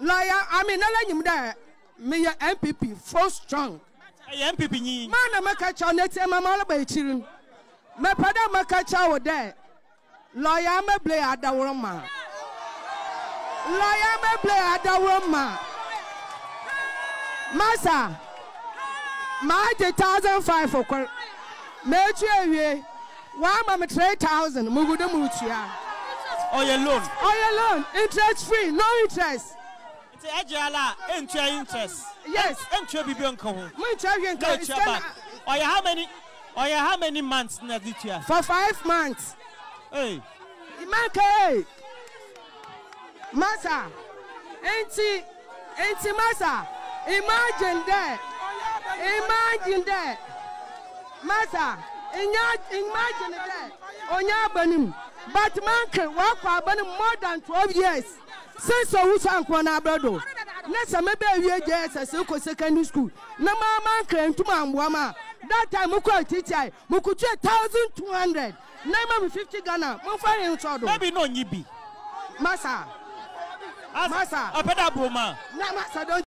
Liar, I mean, I'm there. May your MPP force strong. MPP, man, I catch on it, and my mother by children. My father, my catch out there. Liar, my play at the woman. Liar, my play at the woman. Massa, my 1,500 for court. Major, why am I 3,000? Muguda Mutia. Oh, your loan. Oh, your loan. Interest free, no interest. Interest. Yes. How many months na this year? For 5 months. Hey. Imanke. Massa. Enti Massa. Imagine that. Imagine that. Massa. Imagine that. Onya banim. But manke wakwa banim more than 12 years. Since I was on Quanabrado, let's a maybe a yes, a so-called secondary school. No man came to my mama. That time, Muko teacher, Mukucha 1,200, 950 Ghana, Mufari and Sodo. Maybe no Nibi. Massa. Massa. A better woman. No, Massa, don't.